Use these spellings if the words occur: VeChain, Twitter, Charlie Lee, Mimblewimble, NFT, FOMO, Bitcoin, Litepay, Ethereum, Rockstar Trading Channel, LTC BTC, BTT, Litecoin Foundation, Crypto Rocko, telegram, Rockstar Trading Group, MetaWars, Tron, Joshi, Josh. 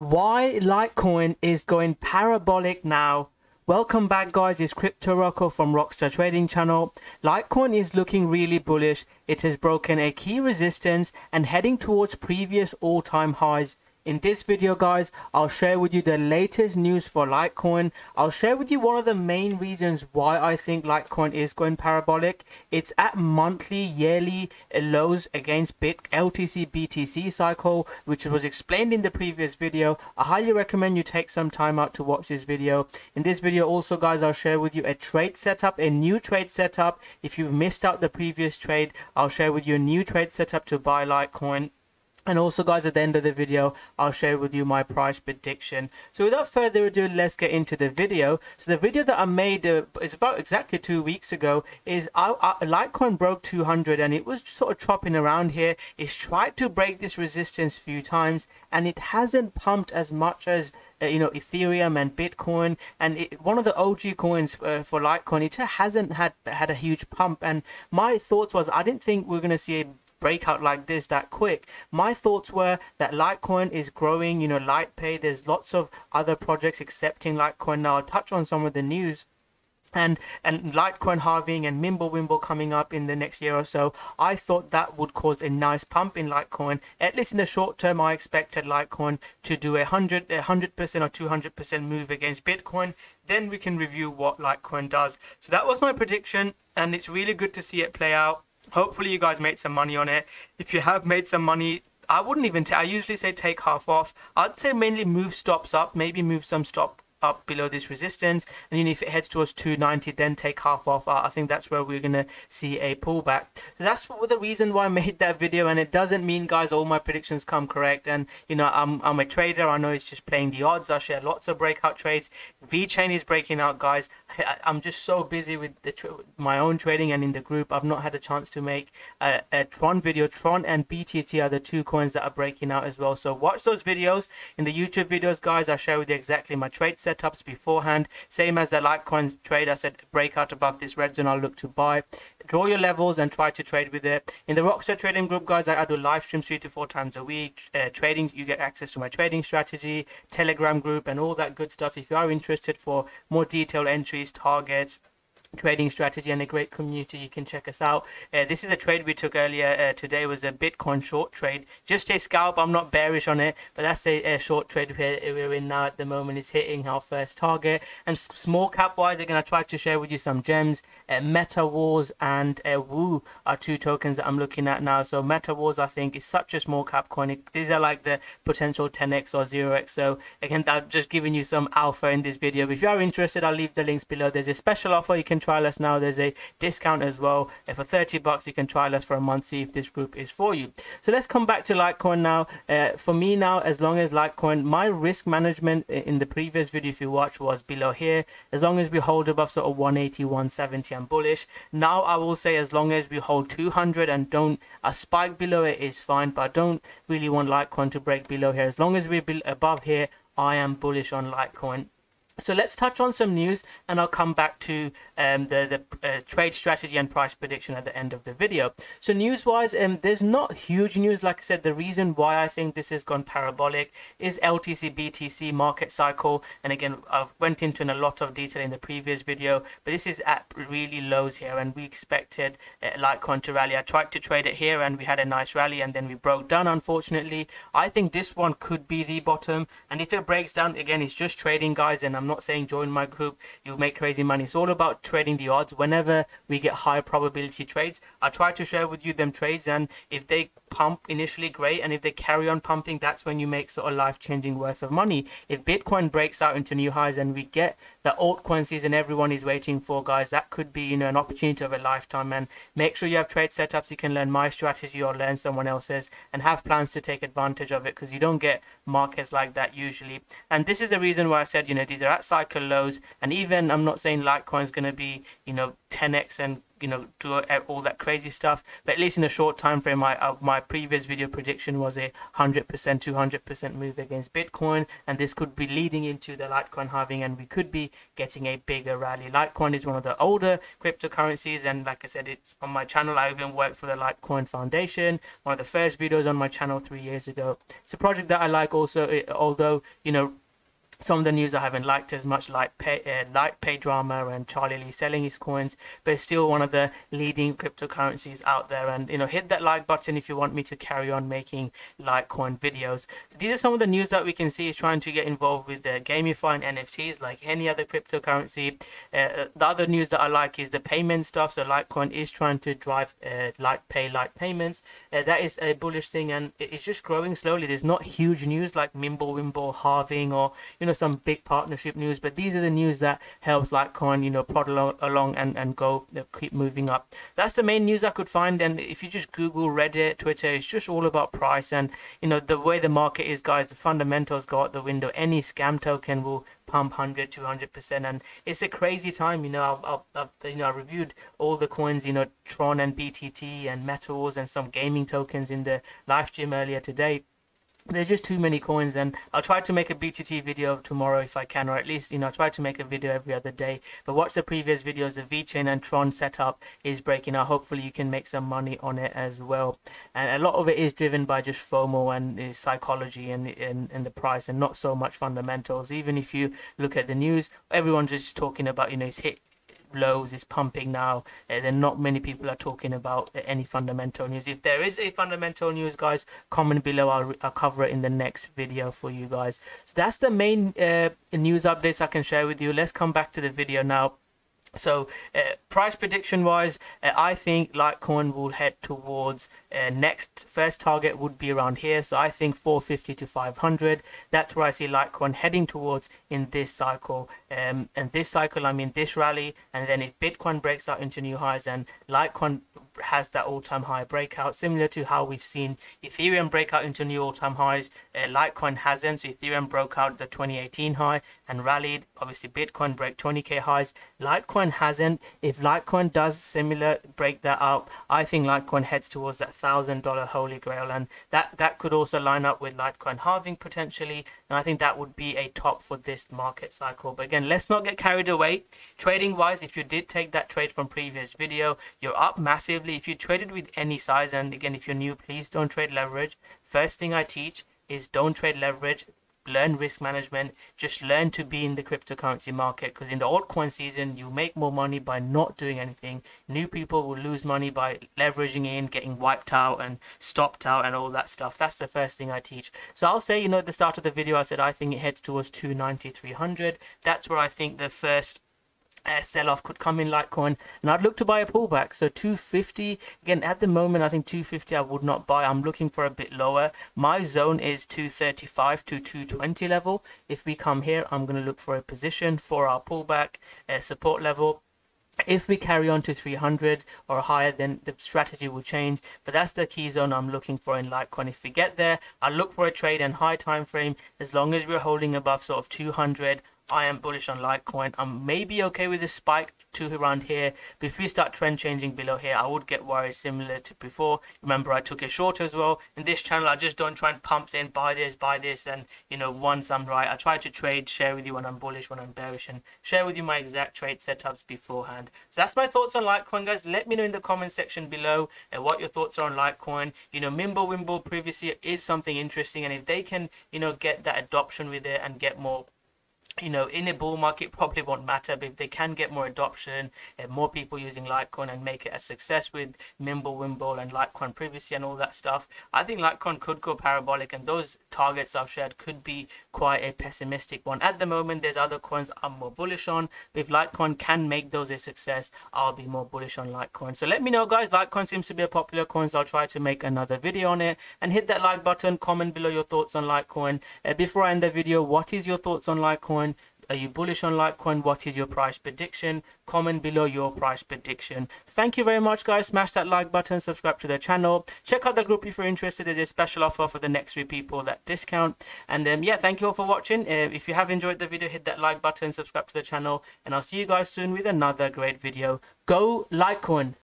Why Litecoin is going parabolic now. Welcome back guys, it's Crypto Rocko from Rockstar Trading Channel. Litecoin is looking really bullish. It has broken a key resistance and heading towards previous all-time highs. In this video guys, I'll share with you the latest news for Litecoin. I'll share with you one of the main reasons why I think Litecoin is going parabolic. It's at monthly, yearly lows against LTC BTC cycle, which was explained in the previous video. I highly recommend you take some time out to watch this video. In this video also guys, I'll share with you a trade setup, a new trade setup. If you've missed out the previous trade, I'll share with you a new trade setup to buy Litecoin. And also guys, at the end of the video, I'll share with you my price prediction. So without further ado, let's get into the video. So the video that I made is about exactly 2 weeks ago is Litecoin broke 200 and it was sort of chopping around here. It's tried to break this resistance a few times and it hasn't pumped as much as Ethereum and Bitcoin, and one of the OG coins for Litecoin. It hasn't had a huge pump, and my thoughts was I didn't think we're going to see a breakout like this that quick. My thoughts were that Litecoin is growing, Litepay, there's lots of other projects accepting Litecoin now. I'll touch on some of the news. And Litecoin halving and Mimblewimble coming up in the next year or so. I thought that would cause a nice pump in Litecoin. At least in the short term, I expected Litecoin to do a 100% or 200% move against Bitcoin. Then we can review what Litecoin does. So that was my prediction, and it's really good to see it play out. Hopefully you guys made some money on it. If you have made some money, I wouldn't even I usually say take half off. I'd say mainly move stops up, maybe move some stop up below this resistance, and if it heads towards 290, then take half off. I think that's where we're gonna see a pullback. So that's the reason why I made that video, and it doesn't mean guys all my predictions come correct, and I'm a trader. I know it's just playing the odds. I share lots of breakout trades. VeChain is breaking out guys. I'm just so busy with my own trading and in the group. I've not had a chance to make a Tron video. Tron and BTT are the two coins that are breaking out as well, so watch those videos. In the YouTube videos guys, I share with you exactly my trade setups beforehand, same as the Litecoin trade. I said break out above this red zone, I'll look to buy, draw your levels and try to trade with it. In the Rockstar Trading Group guys, I do live streams 3 to 4 times a week, trading. You get access to my trading strategy, Telegram group and all that good stuff if you are interested for more detailed entries, targets, trading strategy, and a great community. You can check us out. This is a trade we took earlier today. Was a Bitcoin short trade, just a scalp. I'm not bearish on it, but that's a short trade we're in now at the moment. It's hitting our first target. And small cap wise, again, I tried to share with you some gems. MetaWars and Woo are two tokens that I'm looking at now. So MetaWars, I think, is such a small cap coin. These are like the potential 10x or 0x. So again, I'm just giving you some alpha in this video. But if you are interested, I'll leave the links below. There's a special offer. You can trial us now. There's a discount as well. For $30 you can trial us for a month, see if this group is for you. So let's come back to Litecoin now. For me now, as long as Litecoin, my risk management in the previous video, if you watch, was below here. As long as we hold above sort of 180 170, I'm bullish. Now I will say as long as we hold 200 and don't a spike below it is fine, but I don't really want Litecoin to break below here. As long as we're above here, I am bullish on Litecoin. So let's touch on some news and I'll come back to the trade strategy and price prediction at the end of the video. So news wise, there's not huge news. Like I said, the reason why I think this has gone parabolic is LTC BTC market cycle. And again, I went into in a lot of detail in the previous video, but this is at really lows here and we expected Litecoin to rally. I tried to trade it here and we had a nice rally and then we broke down, unfortunately. I think this one could be the bottom. And if it breaks down, again, it's just trading guys, and I'm not saying join my group, you'll make crazy money. It's all about trading the odds. Whenever we get high probability trades, I try to share with you them trades, and if they pump initially, great, and if they carry on pumping, that's when you make sort of life-changing worth of money. If Bitcoin breaks out into new highs and we get the altcoin season everyone is waiting for guys, that could be an opportunity of a lifetime. And make sure you have trade setups. You can learn my strategy or learn someone else's and have plans to take advantage of it, because you don't get markets like that usually. And this is the reason why I said these are cycle lows. And even I'm not saying Litecoin is going to be 10x and, you know, do all that crazy stuff. But at least in the short time frame, my previous video prediction was a 100% 200% move against Bitcoin, and this could be leading into the Litecoin halving, and we could be getting a bigger rally. Litecoin is one of the older cryptocurrencies, and like I said, it's on my channel. I even worked for the Litecoin Foundation, one of the first videos on my channel 3 years ago. It's a project that I like also, although, you know, some of the news I haven't liked as much, like Litepay drama and Charlie Lee selling his coins, but it's still one of the leading cryptocurrencies out there. And, you know, hit that like button if you want me to carry on making Litecoin videos. So these are some of the news that we can see is trying to get involved with gamifying NFTs like any other cryptocurrency. The other news that I like is the payment stuff. So Litecoin is trying to drive Litepay light payments. That is a bullish thing, and it's just growing slowly. There's not huge news like Mimblewimble halving or, you know, some big partnership news, but these are the news that helps Litecoin, you know, prod along and go, you know, keep moving up. That's the main news I could find. And if you just Google, Reddit, Twitter, it's just all about price. And, you know, the way the market is, guys, the fundamentals go out the window. Any scam token will pump 100%, 200%, and it's a crazy time. You know, I reviewed all the coins, you know, Tron and BTT and MetaWars and some gaming tokens in the live stream earlier today. There's just too many coins, and I'll try to make a BTT video tomorrow if I can, or at least, you know, I try to make a video every other day. But watch the previous videos. The VeChain and Tron setup is breaking out. Hopefully you can make some money on it as well. And a lot of it is driven by just FOMO and psychology and the price, and not so much fundamentals. Even if you look at the news, everyone's just talking about, you know, it's hit lows, is pumping now, and then not many people are talking about any fundamental news. If there is a fundamental news, guys, comment below. I'll cover it in the next video for you guys. So that's the main news updates I can share with you. Let's come back to the video now. So price prediction wise, I think Litecoin will head towards first target would be around here. So I think 450 to 500. That's where I see Litecoin heading towards in this cycle. And this cycle, I mean this rally. And then if Bitcoin breaks out into new highs and Litecoin has that all-time high breakout, similar to how we've seen Ethereum break out into new all-time highs, Litecoin hasn't. So Ethereum broke out the 2018 high and rallied. Obviously Bitcoin broke 20k highs, Litecoin hasn't. If Litecoin does similar break that out, I think Litecoin heads towards that $1,000 holy grail, and that could also line up with Litecoin halving potentially, and I think that would be a top for this market cycle. But again, let's not get carried away trading wise. If you did take that trade from previous video, you're up massively. If you traded with any size, and again, if you're new, please don't trade leverage. First thing I teach is don't trade leverage. Learn risk management. Just learn to be in the cryptocurrency market, because in the altcoin season you make more money by not doing anything. New people will lose money by leveraging in, getting wiped out and stopped out and all that stuff. That's the first thing I teach. So I'll say, you know, at the start of the video I said I think it heads towards 290 300. That's where I think the first sell-off could come in Litecoin, and I'd look to buy a pullback. So 250, again, at the moment I think 250 I would not buy. I'm looking for a bit lower. My zone is 235 to 220 level. If we come here, I'm going to look for a position for our pullback support level. If we carry on to 300 or higher, then the strategy will change, but that's the key zone I'm looking for in Litecoin. If we get there, I'll look for a trade and high time frame. As long as we're holding above sort of 200, I am bullish on Litecoin. I'm maybe okay with this spike to around here, but if we start trend changing below here, I would get worried, similar to before. Remember, I took a short as well in this channel. I just don't try and pump in buy this, and, you know, once I'm right, I try to trade, share with you when I'm bullish, when I'm bearish, and share with you my exact trade setups beforehand. So that's my thoughts on Litecoin, guys. Let me know in the comment section below what your thoughts are on Litecoin. You know, Mimblewimble previously is something interesting, and if they can, you know, get that adoption with it and get more, you know, in a bull market probably won't matter, but if they can get more adoption and more people using Litecoin and make it a success with Mimblewimble and Litecoin privacy and all that stuff, I think Litecoin could go parabolic, and those targets I've shared could be quite a pessimistic one. At the moment, there's other coins I'm more bullish on, but if Litecoin can make those a success, I'll be more bullish on Litecoin. So let me know, guys. Litecoin seems to be a popular coin, so I'll try to make another video on it. And hit that like button, comment below your thoughts on Litecoin. Before I end the video, what is your thoughts on Litecoin? Are you bullish on Litecoin? What is your price prediction? Comment below your price prediction. Thank you very much, guys. Smash that like button, subscribe to the channel, check out the group if you're interested. There's a special offer for the next 3 people, that discount. And yeah, thank you all for watching. If you have enjoyed the video, hit that like button, subscribe to the channel, and I'll see you guys soon with another great video. Go Litecoin.